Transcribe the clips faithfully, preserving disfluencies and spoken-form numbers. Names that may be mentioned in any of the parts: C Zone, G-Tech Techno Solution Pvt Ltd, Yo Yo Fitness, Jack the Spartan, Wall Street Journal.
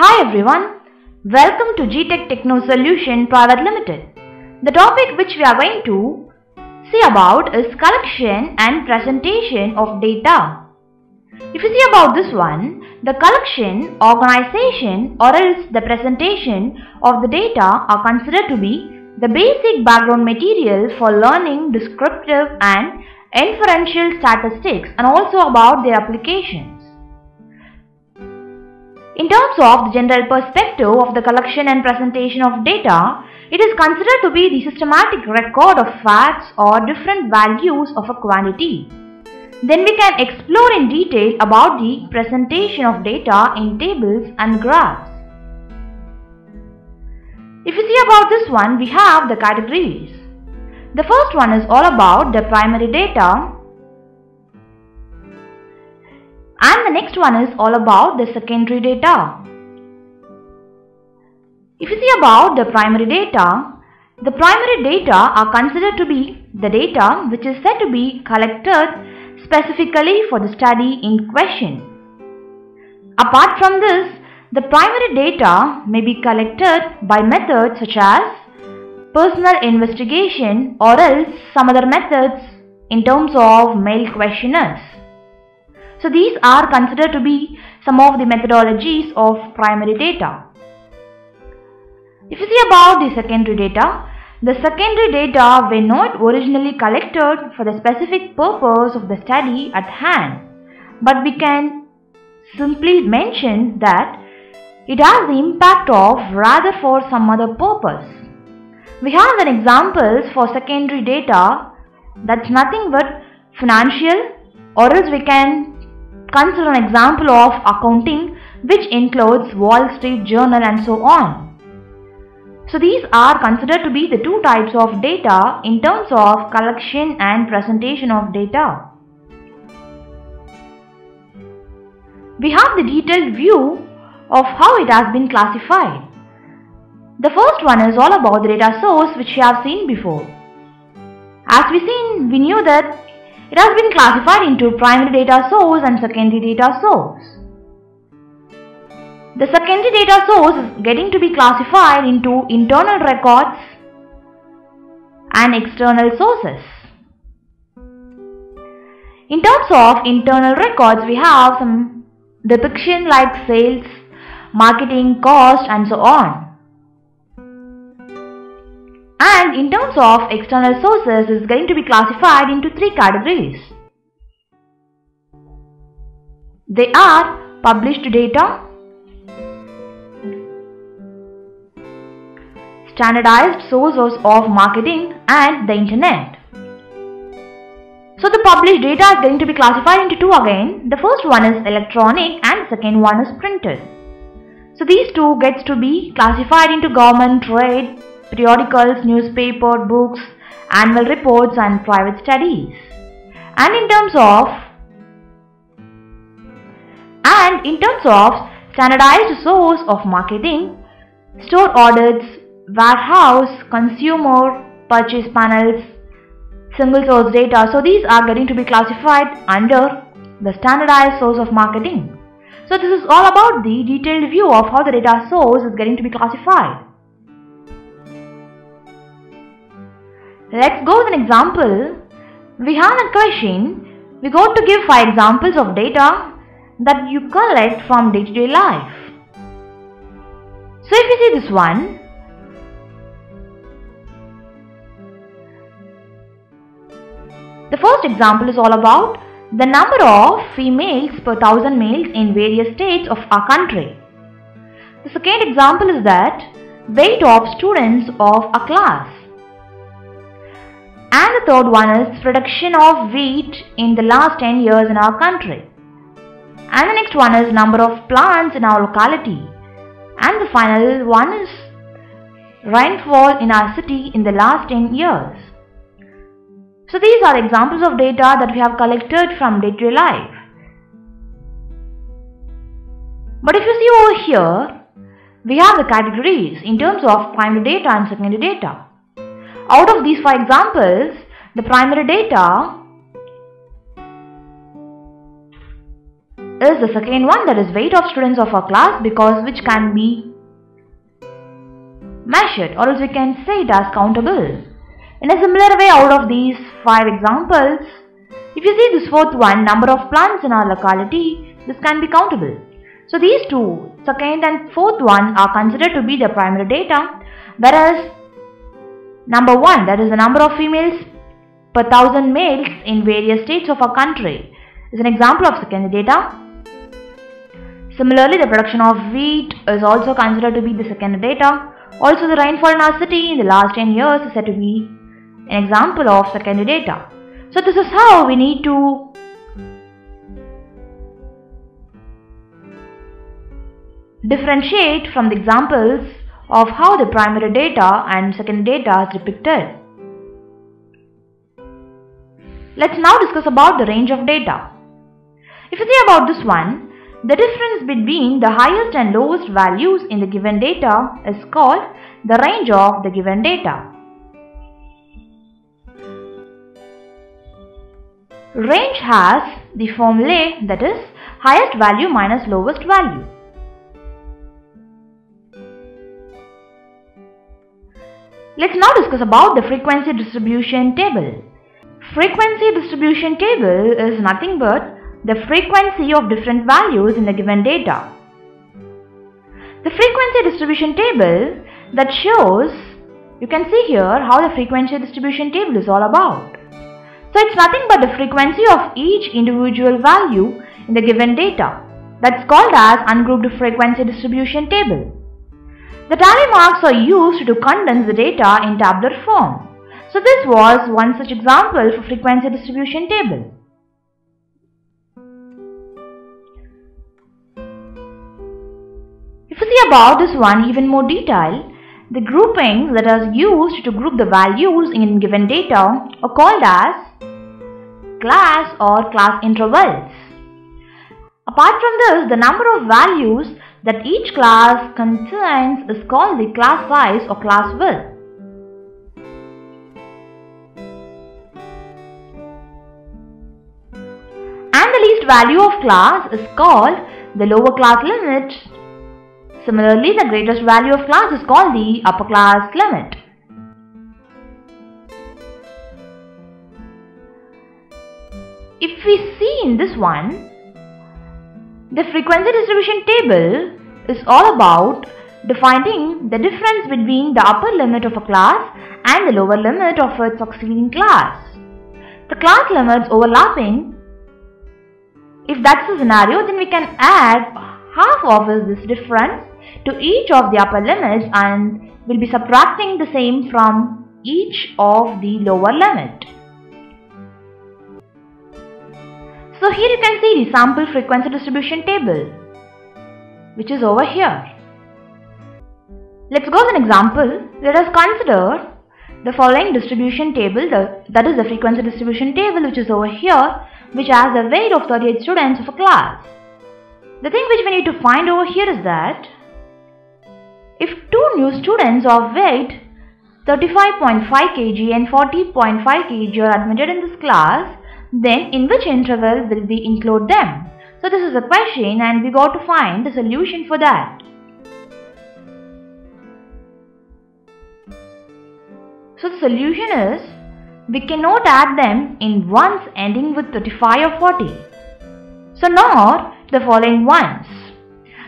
Hi everyone, welcome to G-Tech Techno Solution Pvt Ltd. The topic which we are going to see about is collection and presentation of data. If you see about this one, the collection, organization or else the presentation of the data are considered to be the basic background material for learning descriptive and inferential statistics and also about their applications. In terms of the general perspective of the collection and presentation of data, it is considered to be the systematic record of facts or different values of a quantity. Then we can explore in detail about the presentation of data in tables and graphs. If you see about this one, we have the categories. The first one is all about the primary data, and the next one is all about the secondary data. If you see about the primary data, the primary data are considered to be the data which is said to be collected specifically for the study in question. Apart from this, the primary data may be collected by methods such as personal investigation or else some other methods in terms of mail questionnaires. So these are considered to be some of the methodologies of primary data. If you see about the secondary data, the secondary data were not originally collected for the specific purpose of the study at hand, but we can simply mention that it has the impact of rather for some other purpose. We have an examples for secondary data that's nothing but financial, or else we can consider an example of accounting which includes Wall Street Journal and so on. So these are considered to be the two types of data in terms of collection and presentation of data. We have the detailed view of how it has been classified. The first one is all about the data source which we have seen before. As we seen, we knew that it has been classified into primary data source and secondary data source. The secondary data source is getting to be classified into internal records and external sources. In terms of internal records, we have some depiction like sales, marketing, cost and so on. And in terms of external sources, is going to be classified into three categories. They are published data, standardized sources of marketing and the internet. So the published data is going to be classified into two again. The first one is electronic and the second one is printed. So these two gets to be classified into government, trade, periodicals, newspaper, books, annual reports and private studies. And in terms of and in terms of standardized source of marketing, store audits, warehouse, consumer, purchase panels, single source data. So these are getting to be classified under the standardized source of marketing. So this is all about the detailed view of how the data source is getting to be classified. Let's go with an example. We have a question. We go to give five examples of data that you collect from day-to-day life. So if you see this one, the first example is all about the number of females per thousand males in various states of our country. The second example is that weight of students of a class. And the third one is reduction of weight in the last ten years in our country. And the next one is number of plants in our locality. And the final one is rainfall in our city in the last ten years. So these are examples of data that we have collected from day-to-day life. But if you see over here, we have the categories in terms of primary data and secondary data. Out of these five examples, the primary data is the second one, that is weight of students of our class, because which can be measured, or else we can say it as countable. In a similar way, out of these five examples, if you see this fourth one, number of plants in our locality, this can be countable. So these two, second and fourth one, are considered to be the primary data, whereas number one, that is the number of females per thousand males in various states of our country, is an example of secondary data. Similarly, the production of wheat is also considered to be the secondary data. Also, the rainfall in our city in the last ten years is said to be an example of secondary data. So this is how we need to differentiate from the examples of how the primary data and secondary data is depicted. Let's now discuss about the range of data. If you think about this one, the difference between the highest and lowest values in the given data is called the range of the given data. Range has the formulae, that is highest value minus lowest value. Let's now discuss about the frequency distribution table. Frequency distribution table is nothing but the frequency of different values in the given data. The frequency distribution table that shows, you can see here how the frequency distribution table is all about. So it's nothing but the frequency of each individual value in the given data. That's called as ungrouped frequency distribution table. The tally marks are used to condense the data in tabular form. So this was one such example for frequency distribution table. If you see about this one even more detail, the groupings that are used to group the values in given data are called as class or class intervals. Apart from this, the number of values that each class contains is called the class size or class width. And the least value of class is called the lower class limit. Similarly, the greatest value of class is called the upper class limit. If we see in this one, the frequency distribution table is all about defining the difference between the upper limit of a class and the lower limit of its succeeding class. The class limits overlapping, if that's the scenario, then we can add half of this difference to each of the upper limits and we'll be subtracting the same from each of the lower limit. So here you can see the sample frequency distribution table, which is over here. Let's go with an example. Let us consider the following distribution table, the, that is the frequency distribution table, which is over here, which has a weight of thirty-eight students of a class. The thing which we need to find over here is that if two new students of weight thirty-five point five kilograms and forty point five kilograms are admitted in this class, then in which interval will we include them? So this is a question and we got to find the solution for that. So the solution is, we cannot add them in ones ending with thirty-five or forty. So nor the following ones.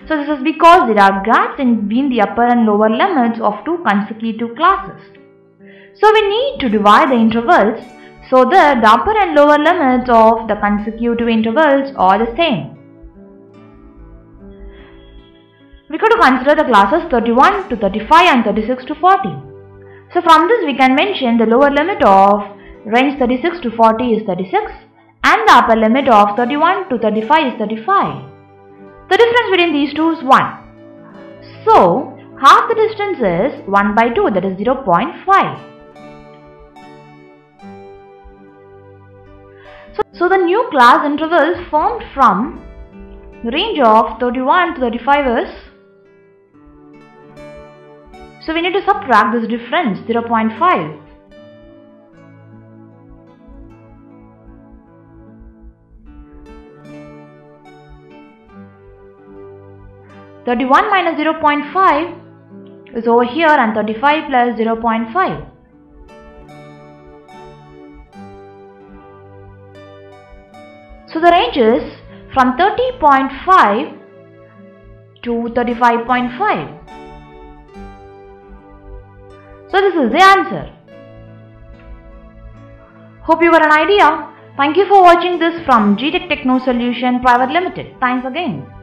So this is because there are gaps in between the upper and lower limits of two consecutive classes. So we need to divide the intervals so that the upper and lower limits of the consecutive intervals are the same. We could consider the classes thirty-one to thirty-five and thirty-six to forty. So from this we can mention the lower limit of range thirty-six to forty is thirty-six and the upper limit of thirty-one to thirty-five is thirty-five. The difference between these two is one. So half the distance is one by two, that is zero point five. So the new class intervals formed from the range of thirty-one to thirty-five is, so we need to subtract this difference zero point five. thirty-one minus zero point five is over here, and thirty-five plus zero point five. So the range is from thirty point five to thirty-five point five. So this is the answer. Hope you got an idea. Thank you for watching this from G-Tech Techno Solution Private Limited. Thanks again.